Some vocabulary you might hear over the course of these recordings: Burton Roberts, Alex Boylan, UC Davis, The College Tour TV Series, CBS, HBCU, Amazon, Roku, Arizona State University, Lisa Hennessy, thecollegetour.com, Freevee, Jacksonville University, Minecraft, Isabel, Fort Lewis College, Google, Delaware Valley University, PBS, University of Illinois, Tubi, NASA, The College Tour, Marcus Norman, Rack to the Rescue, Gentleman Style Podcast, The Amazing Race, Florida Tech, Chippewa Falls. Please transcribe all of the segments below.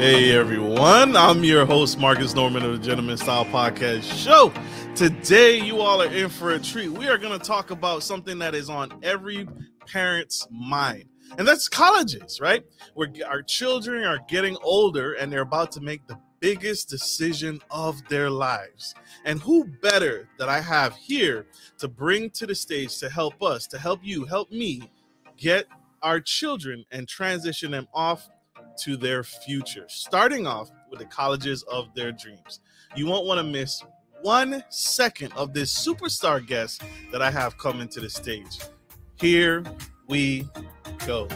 Hey everyone, I'm your host Marcus Norman of the Gentleman Style Podcast show. Today you all are in for a treat. We are going to talk about something that is on every parent's mind, and that's colleges, right? Where our children are getting older and they're about to make the biggest decision of their lives. And who better that I have here to bring to the stage to help us, to help you, help me get our children and transition them off to their future, starting off with the colleges of their dreams. You won't want to miss 1 second of this superstar guest that I have coming to the stage. Here we go.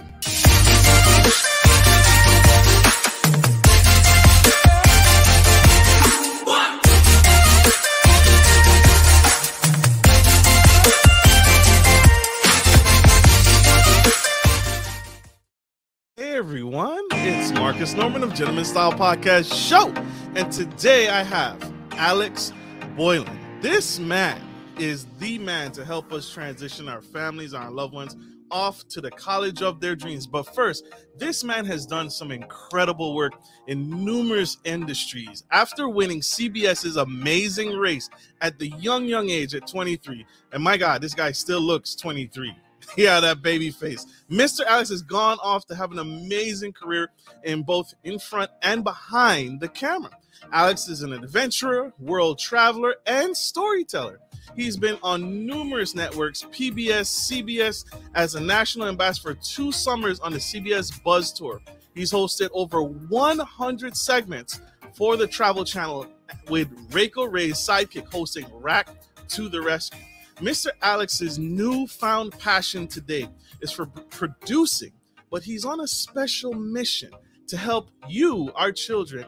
Everyone, it's Marcus Norman of Gentleman Style Podcast show, and today I have Alex Boylan. This man is the man to help us transition our families, our loved ones off to the college of their dreams. But first, this man has done some incredible work in numerous industries. After winning CBS's Amazing Race at the young age at 23, and my God, this guy still looks 23. Yeah, that baby face. Mr. Alex has gone off to have an amazing career in both in front and behind the camera. Alex is an adventurer, world traveler, and storyteller. He's been on numerous networks, PBS, CBS, as a national ambassador for 2 summers on the CBS Buzz Tour. He's hosted over 100 segments for the Travel Channel with Rachel Ray's sidekick hosting Rack to the Rescue. Mr. Alex's newfound passion today is for producing, but he's on a special mission to help you, our children,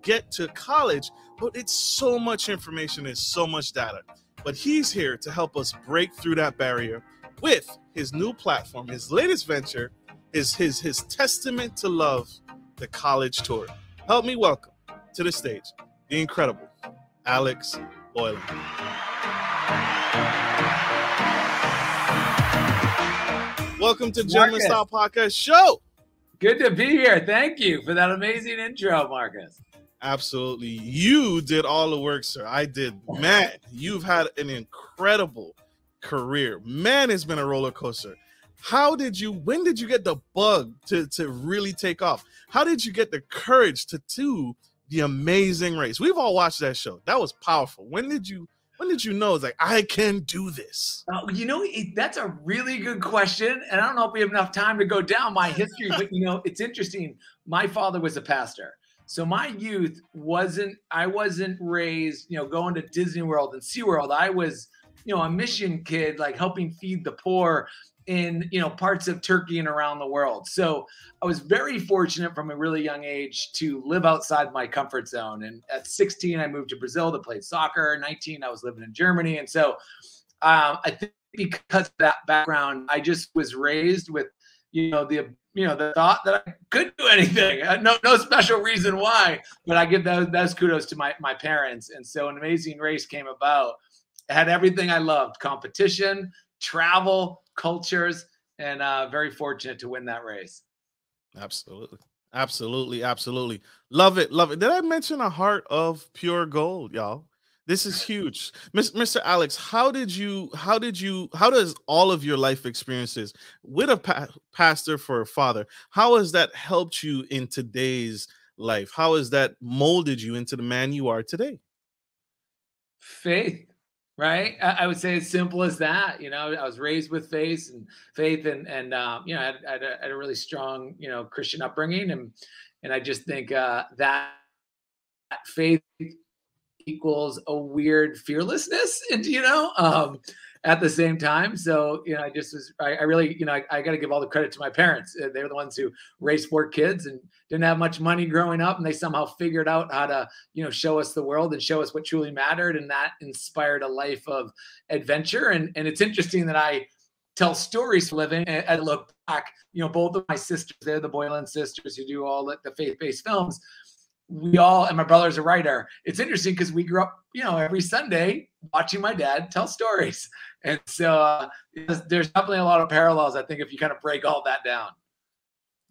get to college. But it's so much information, it's so much data. But he's here to help us break through that barrier with his new platform. His latest venture is his testament to love, the College Tour. Help me welcome to the stage the incredible Alex Boylan. Welcome to Gentleman Style Podcast show. Good to be here. Thank you for that amazing intro, Marcus. Absolutely. You did all the work, sir. I did. Man, you've had an incredible career. Man, it's been a roller coaster. How did you, when did you get the bug to really take off? How did you get the courage to do The Amazing Race? We've all watched that show. That was powerful. When did you know it's like, I can do this? You know, that's a really good question. And I don't know if we have enough time to go down my history, but you know, it's interesting. My father was a pastor. So my youth I wasn't raised, you know, going to Disney World and SeaWorld. I was, you know, a mission kid, like helping feed the poor in, you know, parts of Turkey and around the world. So I was very fortunate from a really young age to live outside my comfort zone. And at 16, I moved to Brazil to play soccer. At 19, I was living in Germany. And so I think because of that background, I just was raised with, the thought that I could do anything. No special reason why, but I give those kudos to my parents. And so An Amazing Race came about. It had everything I loved: competition, travel, cultures, and very fortunate to win that race. Absolutely. Love it. Did I mention a heart of pure gold, y'all? This is huge. Mr. Alex, how does all of your life experiences with a pastor for a father, how has that helped you in today's life? How has that molded you into the man you are today? Faith. Right. I would say as simple as that. You know, I was raised with faith and you know, I had a really strong, you know, Christian upbringing. And I just think that faith equals a weird fearlessness, and, you know, at the same time. So, you know, I got to give all the credit to my parents. They were the ones who raised 4 kids and didn't have much money growing up. And they somehow figured out how to, you know, show us the world and show us what truly mattered. And that inspired a life of adventure. And it's interesting that I tell stories for a living. And I look back, you know, both of my sisters, they're the Boylan sisters who do all the faith-based films. And my brother's a writer. It's interesting because we grew up, you know, every Sunday watching my dad tell stories. And so there's definitely a lot of parallels, I think, if you kind of break all that down.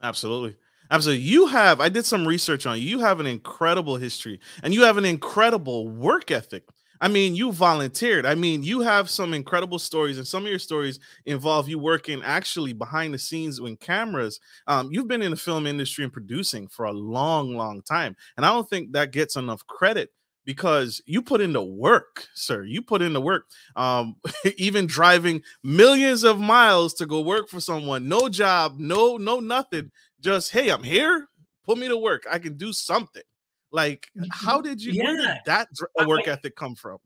Absolutely. Absolutely. I did some research on you. You have an incredible history and you have an incredible work ethic. I mean, you volunteered. I mean, you have some incredible stories, and some of your stories involve you working actually behind the scenes with cameras. You've been in the film industry and producing for a long, long time. And I don't think that gets enough credit because you put in the work, sir. You put in the work, even driving millions of miles to go work for someone. No job, no nothing. Just, hey, I'm here. Put me to work. I can do something. Like, how did you, where did that work ethic come from?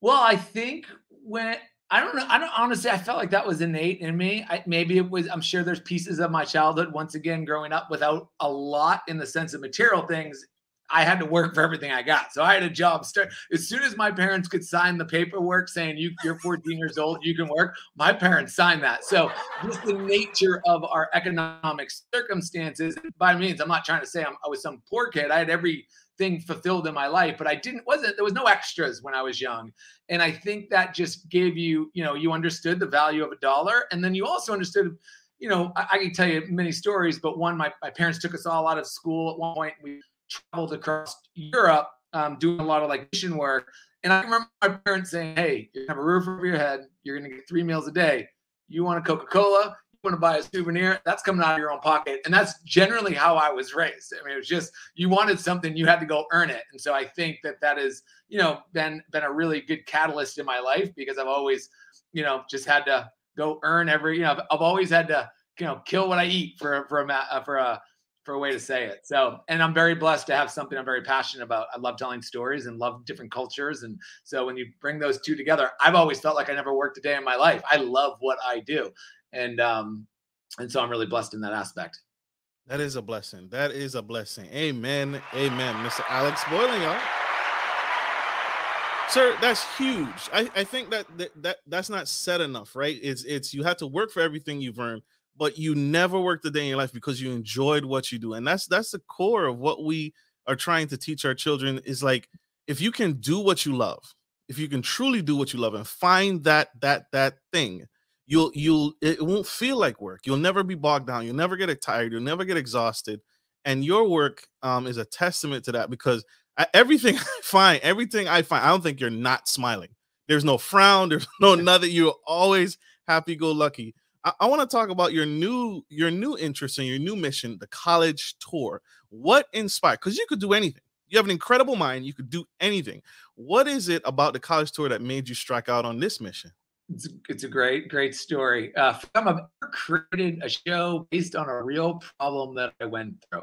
Well, I think when, I don't know, I don't, honestly, I felt like that was innate in me. Maybe it was, I'm sure there's pieces of my childhood, once again, growing up without a lot in the sense of material things. I had to work for everything I got. So I had a job start. As soon as my parents could sign the paperwork saying you're 14 years old, you can work, my parents signed that. So just the nature of our economic circumstances, by means, I'm not trying to say I was some poor kid. I had everything fulfilled in my life, but there was no extras when I was young. And I think that just gave you, you understood the value of a dollar. And then you also understood, I can tell you many stories, but one, my parents took us all out of school at one point. We traveled across Europe, doing a lot of mission work. And I remember my parents saying, hey, you have a roof over your head. You're going to get 3 meals a day. You want a Coca-Cola? You want to buy a souvenir? That's coming out of your own pocket. And that's generally how I was raised. I mean, it was just, you wanted something, you had to go earn it. And so I think that is, been a really good catalyst in my life, because I've always, just had to go earn I've always had to, kill what I eat for a way to say it. So, and I'm very blessed to have something I'm very passionate about. I love telling stories and love different cultures. And so when you bring those two together, I've always felt like I never worked a day in my life. I love what I do. And so I'm really blessed in that aspect. That is a blessing. That is a blessing. Amen. Amen. Mr. Alex Boylan, y'all. Sir, that's huge. I think that's not said enough, right? It's you have to work for everything you've earned, but you never worked a day in your life because you enjoyed what you do. And that's the core of what we are trying to teach our children is, like, if you can do what you love, if you can truly do what you love and find that thing, it won't feel like work. You'll never be bogged down. You'll never get tired. You'll never get exhausted. And your work is a testament to that, because everything I find, I don't think you're not smiling. There's no frown. There's no nothing. You're always happy-go-lucky. I want to talk about your new interest and your new mission, the college tour. What inspired? Because you could do anything. You have an incredible mind. You could do anything. What is it about the college tour that made you strike out on this mission? It's a great, great story. I've created a show based on a real problem that I went through.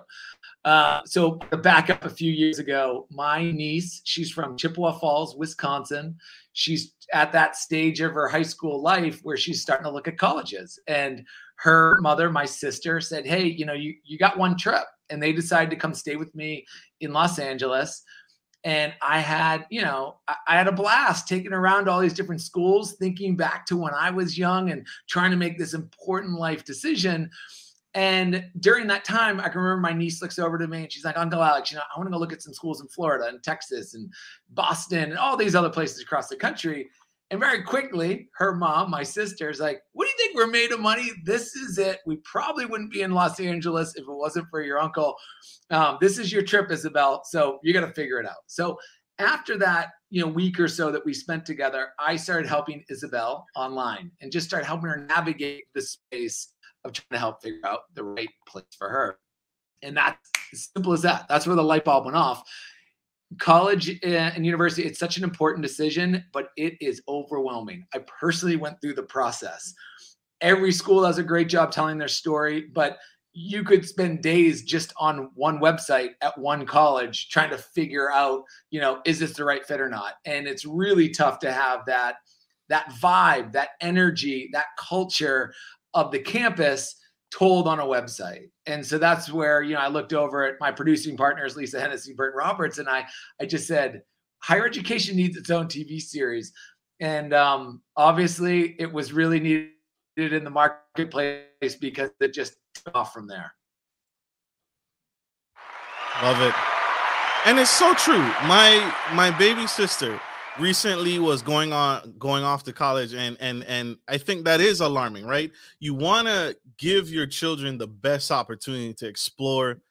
So to back up a few years ago, my niece, she's from Chippewa Falls, Wisconsin. She's at that stage of her high school life where she's starting to look at colleges. And her mother, my sister, said, hey, you got one trip. And they decided to come stay with me in Los Angeles. And I had, I had a blast taking around all these different schools, thinking back to when I was young and trying to make this important life decision. And during that time, I can remember my niece looks over to me and she's like, Uncle Alex, I want to go look at some schools in Florida and Texas and Boston and all these other places across the country. And very quickly, her mom, my sister, is like, what do you think we're made of money? This is it. We probably wouldn't be in Los Angeles if it wasn't for your uncle. This is your trip, Isabel. So you got to figure it out. So after that, week or so that we spent together, I started helping Isabel online and just started helping her navigate the space of trying to help figure out the right place for her. And that's as simple as that. That's where the light bulb went off. College and university, it's such an important decision, but it is overwhelming. I personally went through the process. Every school does a great job telling their story, but you could spend days just on one website at one college trying to figure out, is this the right fit or not? And it's really tough to have that vibe, that energy, that culture of the campus told on a website. And so that's where, I looked over at my producing partners, Lisa Hennessy, Burton Roberts, and I just said, higher education needs its own TV series. And obviously it was really needed in the marketplace because it just took off from there. Love it. And it's so true. My baby sister, recently was going off to college, and I think that is alarming, right? You want to give your children the best opportunity to explore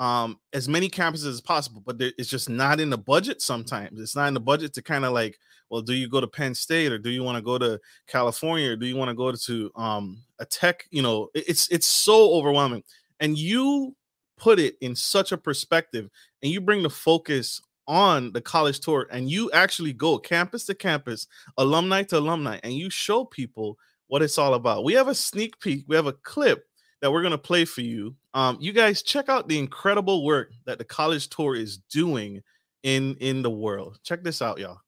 as many campuses as possible, but it's just not in the budget. Sometimes it's not in the budget to kind of like, well, do you go to Penn State, or do you want to go to California, or do you want to go to a tech? You know, it's so overwhelming. And you put it in such a perspective, and you bring the focus on the college tour, and you actually go campus to campus, alumni to alumni, and you show people what it's all about. We have a sneak peek. We have a clip that we're going to play for you. You guys check out the incredible work that the college tour is doing in the world. Check this out, y'all.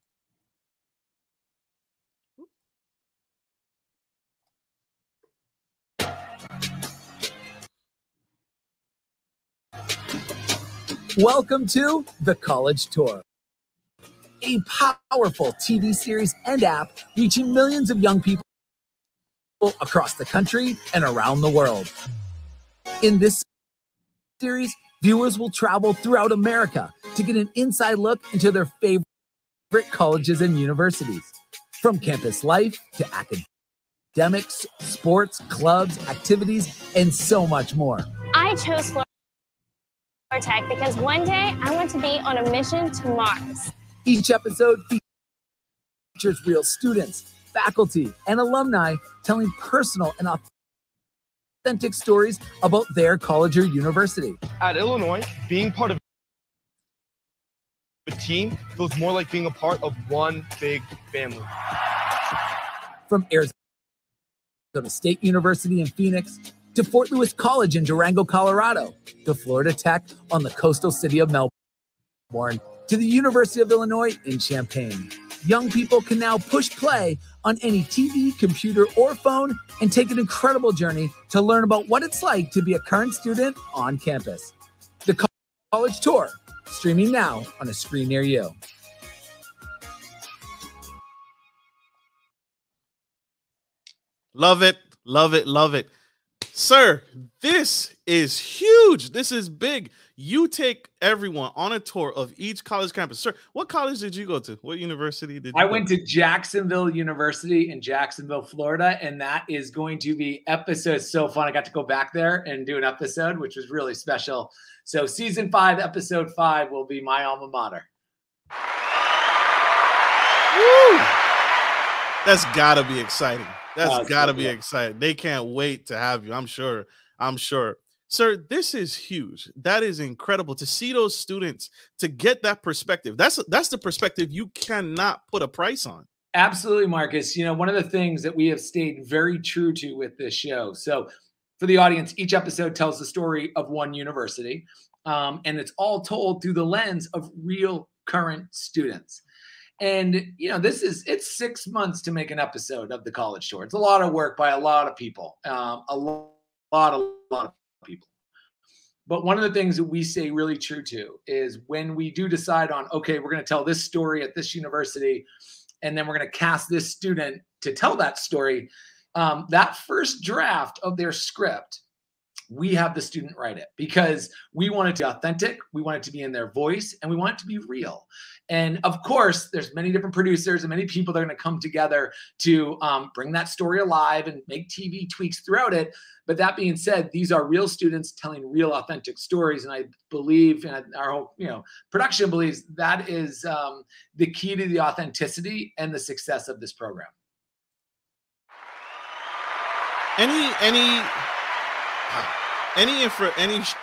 Welcome to The College Tour, a powerful TV series and app reaching millions of young people across the country and around the world. In this series, viewers will travel throughout America to get an inside look into their favorite colleges and universities. From campus life to academics, sports, clubs, activities, and so much more. I chose Florida Tech because one day I want to be on a mission to Mars. Each episode features real students, faculty, and alumni telling personal and authentic stories about their college or university. At Illinois, being part of a team feels more like being a part of one big family. From Arizona State University in Phoenix, to Fort Lewis College in Durango, Colorado, to Florida Tech on the coastal city of Melbourne, to the University of Illinois in Champaign. Young people can now push play on any TV, computer, or phone and take an incredible journey to learn about what it's like to be a current student on campus. The College Tour, streaming now on a screen near you. Love it, love it, love it. Sir, this is huge. This is big. You take everyone on a tour of each college campus. Sir, what college did you go to? What university did you go to? I went to Jacksonville University in Jacksonville, Florida, and that is going to be episode so fun. I got to go back there and do an episode, which was really special. So season 5, episode 5 will be my alma mater. Woo! That's got to be exciting. That's got to be exciting. They can't wait to have you. I'm sure. I'm sure. Sir, this is huge. That is incredible to see those students, to get that perspective. That's the perspective you cannot put a price on. Absolutely, Marcus. You know, one of the things that we have stayed very true to with this show. So for the audience, each episode tells the story of one university, and it's all told through the lens of real current students. And, you know, this is, it's 6 months to make an episode of The College Tour. It's a lot of work by a lot of people, a lot of people. But one of the things that we stay really true to is when we do decide on, okay, we're going to tell this story at this university, and then we're going to cast this student to tell that story. That first draft of their script, we have the student write it because we want it to be authentic. We want it to be in their voice, and we want it to be real. And of course, there's many different producers and many people that are going to come together to bring that story alive and make TV tweaks throughout it. But that being said, these are real students telling real authentic stories. And I believe, and our whole, you know, production believes that is the key to the authenticity and the success of this program. Any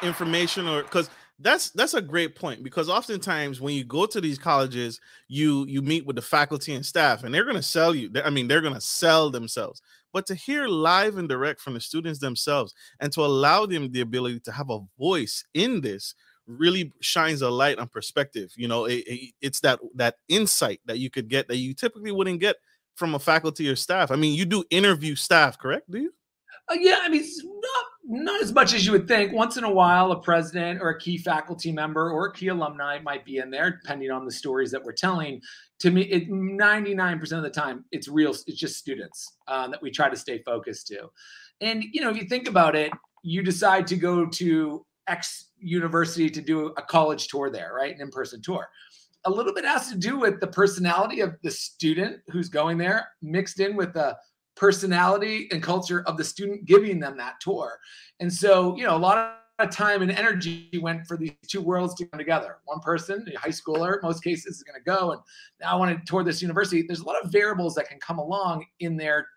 information, or because that's a great point, because oftentimes when you go to these colleges, you meet with the faculty and staff, and they're going to sell you. I mean, they're going to sell themselves. But to hear live and direct from the students themselves, and to allow them the ability to have a voice in this, really shines a light on perspective. You know, it's that insight that you could get that you typically wouldn't get from a faculty or staff. I mean, you do interview staff, correct? Do you? Yeah, I mean, it's not as much as you would think. Once in a while, a president or a key faculty member or a key alumni might be in there, depending on the stories that we're telling. To me, 99% of the time, it's real. It's just students that we try to stay focused to. And, you know, if you think about it, you decide to go to X university to do a college tour there, right? An in-person tour. a little bit has to do with the personality of the student who's going there mixed in with the personality and culture of the student giving them that tour. And so, you know, a lot of time and energy went for these two worlds to come together. One person, a high schooler, most cases is going to go, and now I want to tour this university. There's a lot of variables that can come along in their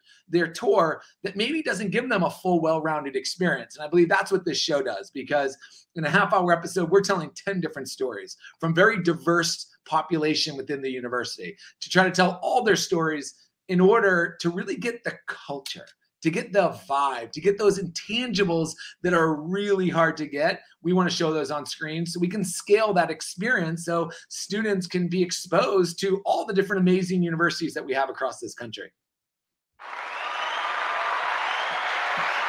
tour that maybe doesn't give them a full, well-rounded experience. And I believe that's what this show does, because in a half-hour episode, we're telling 10 different stories from very diverse population within the university to try to tell all their stories in order to really get the culture, to get the vibe, to get those intangibles that are really hard to get. We want to show those on screen so we can scale that experience so students can be exposed to all the different amazing universities that we have across this country.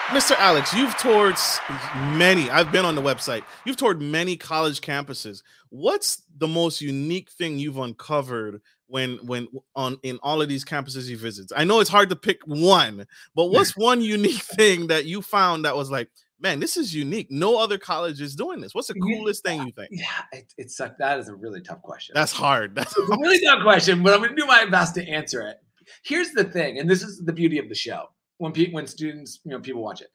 Mr. Alex, you've toured many, I've been on the website, you've toured many college campuses. What's the most unique thing you've uncovered in all of these campuses you visit? I know it's hard to pick one, but what's one unique thing that you found that was like, man, this is unique. No other college is doing this. What's the coolest thing you think? Yeah, it's like, that is a really tough question. That's hard. That's a really tough question, but I'm going to do my best to answer it. Here's the thing, and this is the beauty of the show. When students, you know, people watch it,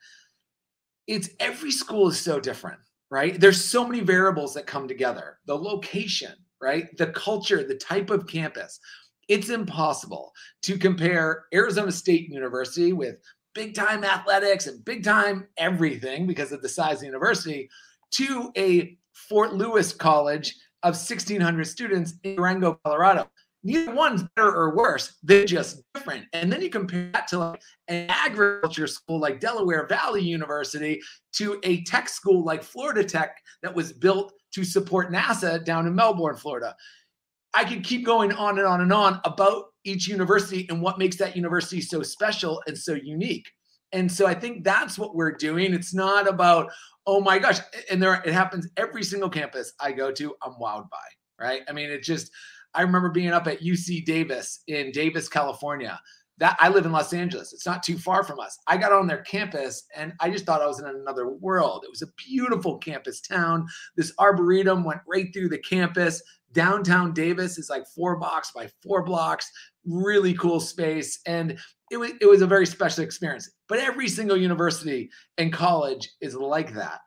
it's every school is so different, right? There's so many variables that come together. The location, right? The culture, the type of campus. It's impossible to compare Arizona State University with big time athletics and big time everything because of the size of the university to a Fort Lewis College of 1,600 students in Durango, Colorado. Neither one's better or worse. They're just different. And then you compare that to like an agriculture school like Delaware Valley University to a tech school like Florida Tech that was built to support NASA down in Melbourne, Florida. I could keep going on and on and on about each university and what makes that university so special and so unique. And so I think that's what we're doing. It's not about, oh my gosh. And it happens every single campus I go to, I'm wowed by, right? I mean, it just... I remember being up at UC Davis in Davis, California. I live in Los Angeles. It's not too far from us. I got on their campus and I just thought I was in another world. It was a beautiful campus town. This arboretum went right through the campus. Downtown Davis is like 4 blocks by 4 blocks, really cool space. And it was a very special experience. But every single university and college is like that.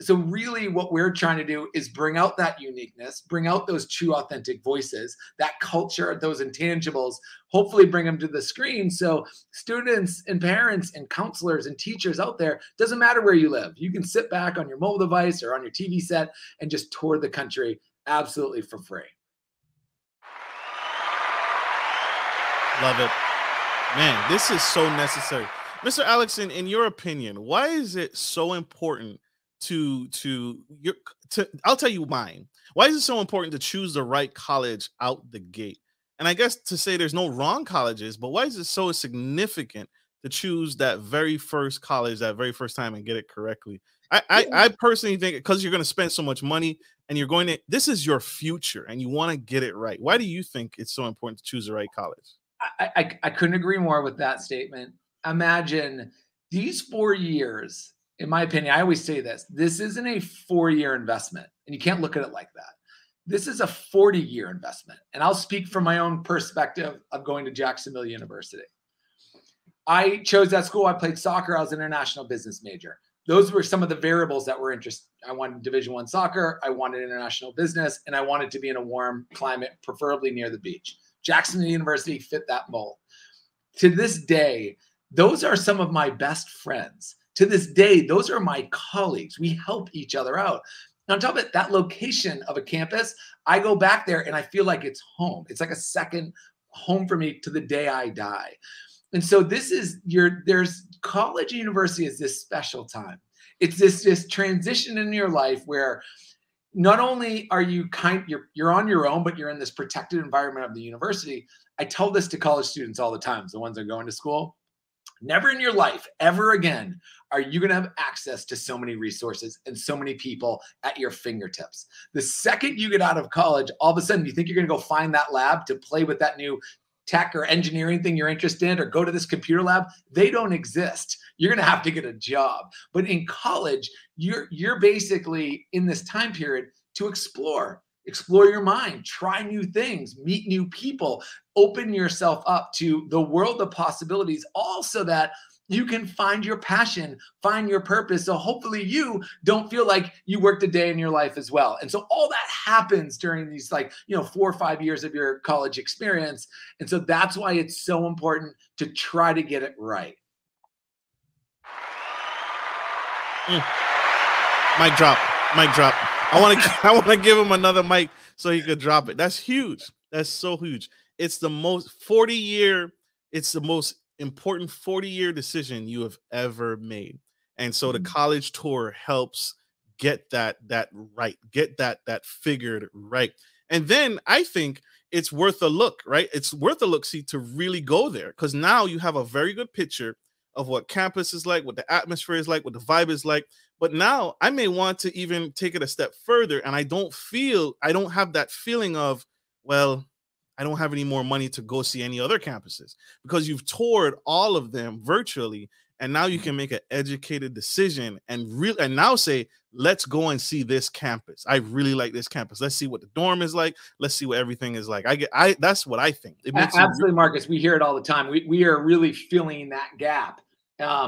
So really what we're trying to do is bring out that uniqueness, bring out those true authentic voices, that culture, those intangibles, hopefully bring them to the screen. So students and parents and counselors and teachers out there, doesn't matter where you live. You can sit back on your mobile device or on your TV set and just tour the country absolutely for free. Love it. Man, this is so necessary. Mr. Alex, in your opinion, why is it so important I'll tell you mine. Why is it so important to choose the right college out the gate? And I guess to say there's no wrong colleges, but why is it so significant to choose that very first college, that very first time and get it correctly? I personally think because you're going to spend so much money and you're going to, this is your future and you want to get it right. Why do you think it's so important to choose the right college? I couldn't agree more with that statement. Imagine these 4 years, in my opinion, I always say this isn't a 4-year investment, and you can't look at it like that. This is a 40-year investment. And I'll speak from my own perspective of going to Jacksonville University. I chose that school. I played soccer. I was an international business major. Those were some of the variables that were interesting. I wanted Division I soccer. I wanted international business, and I wanted to be in a warm climate, preferably near the beach. Jacksonville University fit that mold. To this day, those are some of my best friends. To this day, those are my colleagues. We help each other out. And on top of it, that location of a campus, I go back there and I feel like it's home. It's like a second home for me to the day I die. And so this is there's college and university is this special time. It's this transition in your life where not only are you you're on your own, but you're in this protected environment of the university. I tell this to college students all the time, the ones that are going to school. Never in your life, ever again, are you going to have access to so many resources and so many people at your fingertips. The second you get out of college, all of a sudden you think you're going to go find that lab to play with that new tech or engineering thing you're interested in, or go to this computer lab. They don't exist. You're going to have to get a job. But in college, you're basically in this time period to explore, Explore your mind, try new things, meet new people, open yourself up to the world of possibilities, all so that you can find your passion, find your purpose. So hopefully you don't feel like you worked a day in your life as well. And so all that happens during these 4 or 5 years of your college experience. And so that's why it's so important to try to get it right. Mic drop, mic drop. I want to give him another mic so he could drop it. That's huge. That's so huge. It's the most important 40-year decision you have ever made. And so the college tour helps get that right, get that figured right. And then I think it's worth a look, right? It's worth a look, see, to really go there, because now you have a very good picture of what campus is like, what the atmosphere is like, what the vibe is like. But now I may want to even take it a step further, and I don't have that feeling of, well, I don't have any more money to go see any other campuses, because you've toured all of them virtually. And now you can make an educated decision and now say, let's go and see this campus. I really like this campus. Let's see what the dorm is like. Let's see what everything is like. That's what I think. It makes absolutely, Marcus. We hear it all the time. We are really filling that gap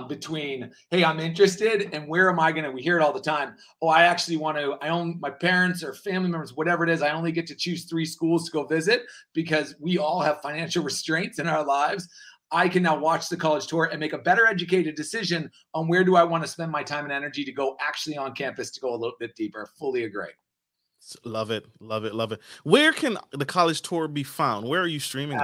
between, hey, I'm interested, and where am I going to, we hear it all the time. Oh, I actually want to, my parents or family members, whatever it is, I only get to choose 3 schools to go visit because we all have financial restraints in our lives. I can now watch the college tour and make a better educated decision on where do I want to spend my time and energy to go actually on campus to go a little bit deeper. Fully agree. Love it. Love it. Love it. Where can the college tour be found? Where are you streaming?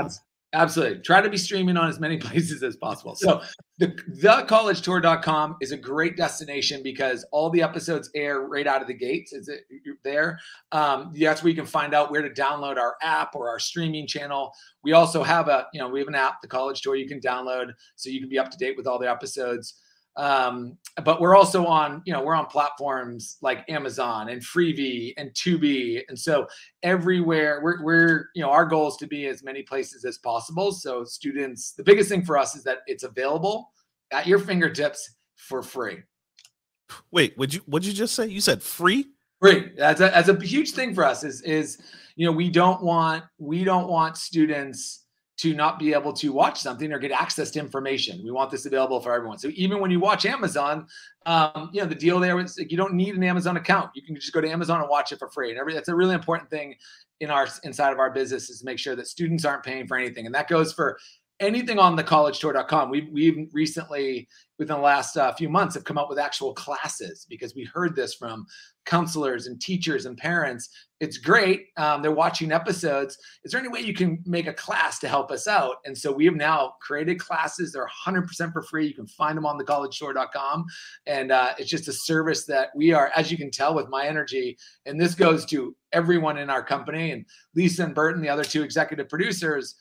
Absolutely. Try to be streaming on as many places as possible. So thecollegetour.com is a great destination because all the episodes air right out of the gates. Is it there? That's where you can find out where to download our app or our streaming channel. We also have we have an app, The College Tour, you can download so you can be up to date with all the episodes. But we're also on, we're on platforms like Amazon and Freevee and Tubi. And so everywhere we're our goal is to be as many places as possible. So students, the biggest thing for us is that it's available at your fingertips for free. Wait, what'd you just say? You said free? Free. That's a huge thing for us is we don't want students to not be able to watch something or get access to information. We want this available for everyone. So even when you watch Amazon, the deal there is you don't need an Amazon account. You can just go to Amazon and watch it for free. And that's a really important thing inside of our business is to make sure that students aren't paying for anything. And that goes for anything on thecollegetour.com. We've recently, within the last few months, have come up with actual classes because we heard this from counselors and teachers and parents. It's great. They're watching episodes. Is there any way you can make a class to help us out? And so we have now created classes. They're 100% for free. You can find them on thecollegetour.com. And it's just a service that we are, as you can tell with my energy, and this goes to everyone in our company. And Lisa and Burton, the other 2 executive producers,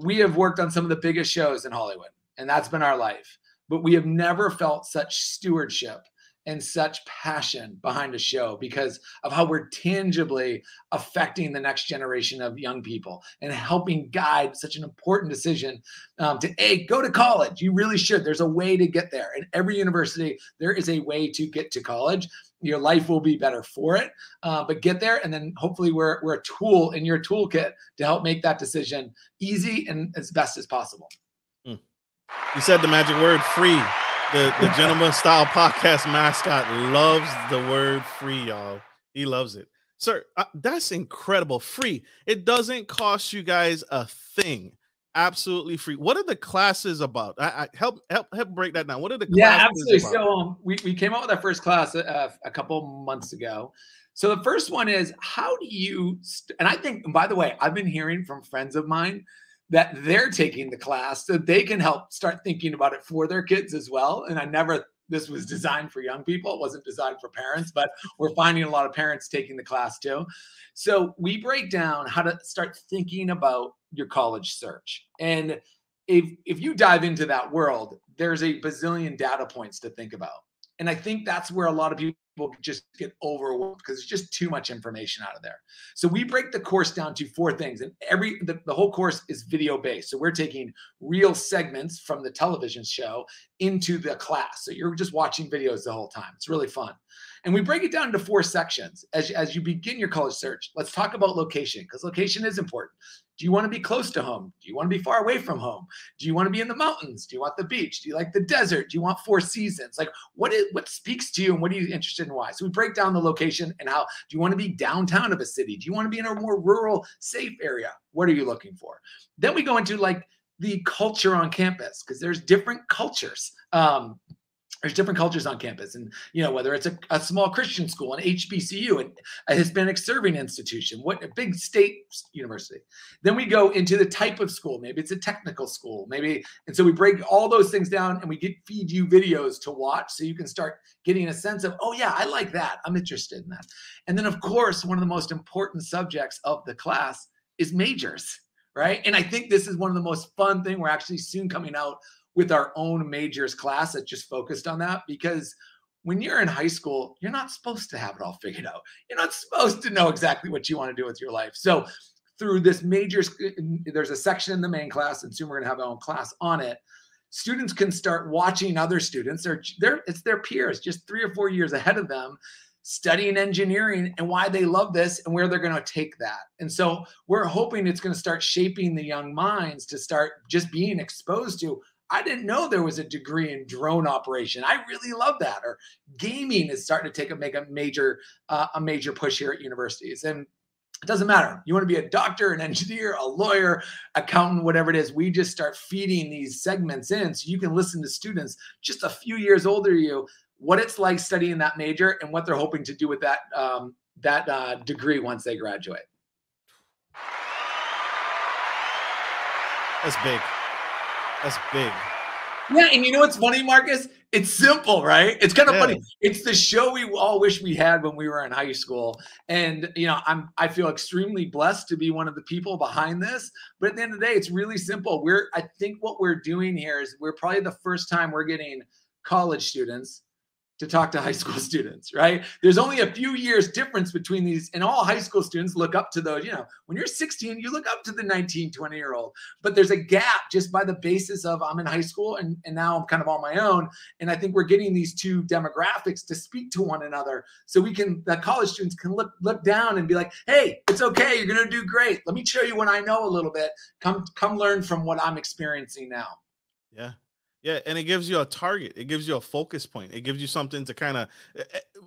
we have worked on some of the biggest shows in Hollywood, and that's been our life. But we have never felt such stewardship and such passion behind a show because of how we're tangibly affecting the next generation of young people and helping guide such an important decision to, A, go to college. You really should. There's a way to get there. In every university, there is a way to get to college. Your life will be better for it, but get there. And then hopefully we're a tool in your toolkit to help make that decision easy and as best as possible. You said the magic word, free. The Gentleman Style Podcast mascot loves the word free, y'all. He loves it. Sir, that's incredible. Free. It doesn't cost you guys a thing. Absolutely free. What are the classes about? I help break that down. What are the classes? Yeah, absolutely. About? So we came out with our first class a couple months ago. So the first one is how do you? And I think, and by the way, I've been hearing from friends of mine that they're taking the class so they can help start thinking about it for their kids as well. And this was designed for young people. It wasn't designed for parents, but we're finding a lot of parents taking the class too. So we break down how to start thinking about your college search. And if you dive into that world, there's a bazillion data points to think about. And I think that's where a lot of people people just get overwhelmed because it's just too much information out of there. So we break the course down to four things, and the whole course is video based. So we're taking real segments from the television show into the class. So you're just watching videos the whole time. It's really fun. And we break it down into four sections. As you begin your college search, let's talk about location, because location is important. Do you want to be close to home? Do you want to be far away from home? Do you want to be in the mountains? Do you want the beach? Do you like the desert? Do you want four seasons? Like what speaks to you and what are you interested in? Why? So we break down the location and how do you want to be downtown of a city? Do you want to be in a more rural, safe area? What are you looking for? Then we go into like the culture on campus, because there's different cultures. There's different cultures on campus, and you know, whether it's a small Christian school, an HBCU, and a Hispanic serving institution, what a big state university. Then we go into the type of school. Maybe it's a technical school, maybe. And so we break all those things down, and we feed you videos to watch, so you can start getting a sense of, oh yeah, I like that. I'm interested in that. And then of course, one of the most important subjects of the class is majors, right? And I think this is one of the most fun things. We're actually soon coming out with our own majors class that just focused on that, because when you're in high school, you're not supposed to have it all figured out. You're not supposed to know exactly what you want to do with your life. So through this majors, there's a section in the main class, and soon we're going to have our own class on it. Students can start watching other students. It's their peers, just 3 or 4 years ahead of them, studying engineering and why they love this and where they're going to take that. And so we're hoping it's going to start shaping the young minds to start just being exposed to, I didn't know there was a degree in drone operation. I really love that. Or gaming is starting to make a major push here at universities. And it doesn't matter. You want to be a doctor, an engineer, a lawyer, accountant, whatever it is. We just start feeding these segments in so you can listen to students just a few years older than you, what it's like studying that major and what they're hoping to do with that, degree once they graduate. That's big. That's big. Yeah, and you know what's funny, Marcus? It's simple, right? It's kind of funny. It's the show we all wish we had when we were in high school. And you know, I feel extremely blessed to be one of the people behind this. But at the end of the day, it's really simple. I think what we're doing here is we're probably the first time we're getting college students to talk to high school students, right? There's only a few years difference between these, and all high school students look up to those, you know, when you're 16, you look up to the 19, 20-year-old, but there's a gap just by the basis of I'm in high school and now I'm kind of on my own. And I think we're getting these two demographics to speak to one another. So the college students can look down and be like, hey, it's okay, you're gonna do great. Let me show you what I know a little bit. Come learn from what I'm experiencing now. Yeah. Yeah, and it gives you a target. It gives you a focus point. It gives you something to kind of,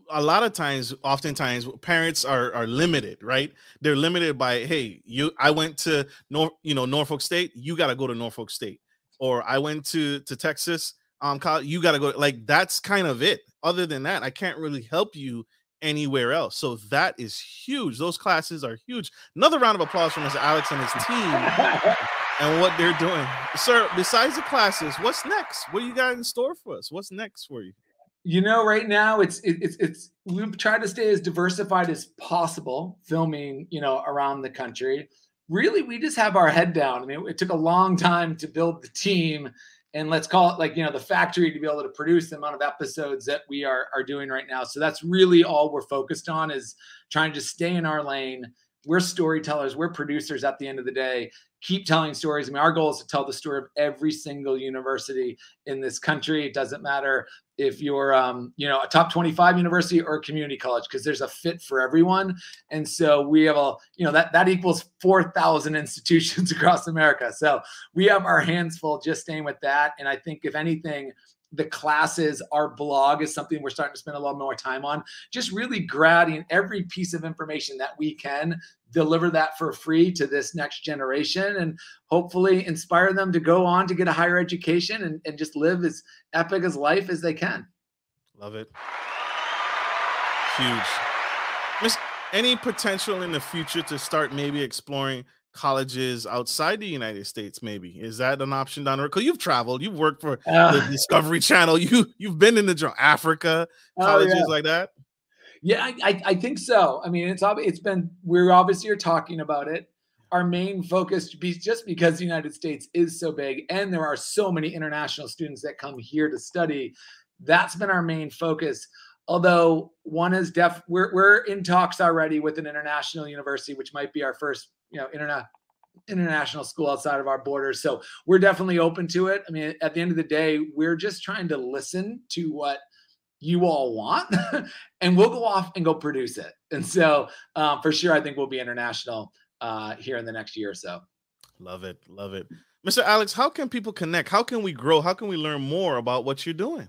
a lot of times, oftentimes, parents are limited, right? They're limited by, hey, I went to Norfolk State, you got to go to Norfolk State. Or I went to Texas college, you got to go. Like, that's kind of it. Other than that, I can't really help you anywhere else. So that is huge. Those classes are huge. Another round of applause for Mr. Alex and his team. And what they're doing. Sir, besides the classes, what's next? What do you got in store for us? What's next for you? You know, right now it's we've tried to stay as diversified as possible, filming, you know, around the country. Really, we just have our head down. I mean, it took a long time to build the team and let's call it like, you know, the factory to be able to produce the amount of episodes that we are doing right now. So that's really all we're focused on is trying to just stay in our lane. We're storytellers, we're producers at the end of the day. Keep telling stories. I mean, our goal is to tell the story of every single university in this country. It doesn't matter if you're, you know, a top 25 university or a community college, because there's a fit for everyone. And so we have you know, that equals 4,000 institutions across America. So we have our hands full just staying with that. And I think if anything, the classes, our blog is something we're starting to spend a lot more time on, just really grabbing every piece of information that we can, deliver that for free to this next generation and hopefully inspire them to go on to get a higher education and just live as epic as life as they can. Love it. Huge. Miss, any potential in the future to start maybe exploring colleges outside the United States? Maybe is that an option down the road? Because you've traveled, you've worked for the Discovery Channel, you've been in the Africa colleges like that. Yeah, I think so. I mean, we're obviously are talking about it. Our main focus, just because the United States is so big and there are so many international students that come here to study, that's been our main focus. Although one is we're in talks already with an international university, which might be our first, international school outside of our borders. So we're definitely open to it. I mean, at the end of the day, we're just trying to listen to what you all want and we'll go off and go produce it. And so for sure, I think we'll be international here in the next year or so. Love it. Love it. Mr. Alex, how can people connect? How can we grow? How can we learn more about what you're doing?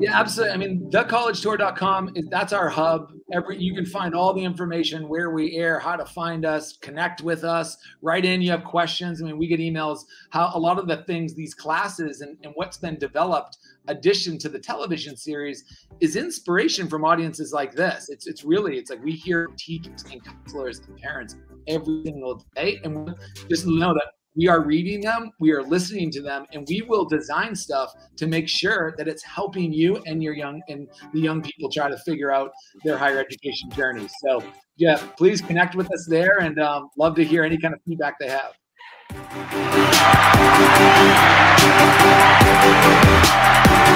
Yeah, absolutely. I mean, thecollegetour.com, that's our hub. You can find all the information, where we air, how to find us, connect with us, write in, you have questions. I mean, we get emails, how a lot of the things, these classes and what's been developed addition to the television series is inspiration from audiences like this. It's like we hear teachers and counselors and parents every single day. And we just know that we are reading them, we are listening to them, and we will design stuff to make sure that it's helping you and the young people try to figure out their higher education journeys. So yeah, please connect with us there and love to hear any kind of feedback they have.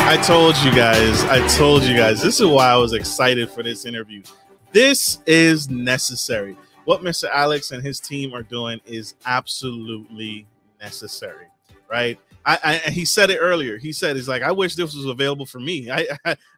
I told you guys, this is why I was excited for this interview. This is necessary. What Mr. Alex and his team are doing is absolutely necessary, right? He said it earlier. He said, he's like, I wish this was available for me. I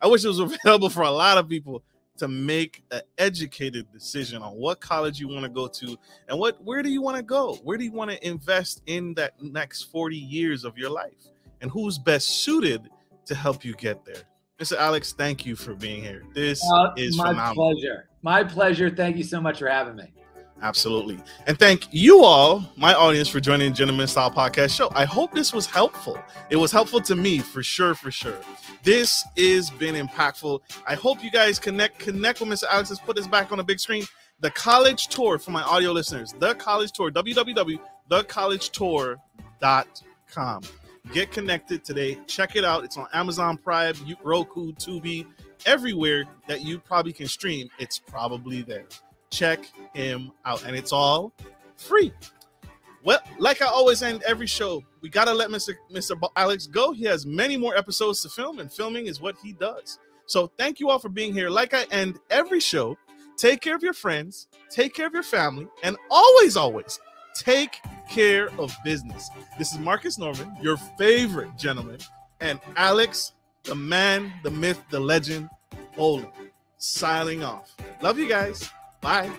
wish it was available for a lot of people to make an educated decision on what college you want to go to and where do you want to go? Where do you want to invest in that next 40 years of your life? And who's best suited to help you get there? Mr. Alex, thank you for being here. This is phenomenal. My pleasure. Thank you so much for having me. Absolutely. And thank you all, my audience, for joining the Gentleman Style Podcast show. I hope this was helpful. It was helpful to me, for sure, for sure. This has been impactful. I hope you guys connect with Mr. Alex. Let's put this back on the big screen. The College Tour for my audio listeners. The College Tour, www.thecollegetour.com. Get connected today. Check it out. It's on Amazon Prime, Roku, Tubi, everywhere that you probably can stream. It's probably there. Check him out. And it's all free. Well, like I always end every show, we got to let Mr. Alex go. He has many more episodes to film, and filming is what he does. So thank you all for being here. Like I end every show, take care of your friends, take care of your family, and always, always, take care of business. This is Marcus Norman, your favorite gentleman, and Alex, the man, the myth, the legend, Boylan, signing off. Love you guys. Bye.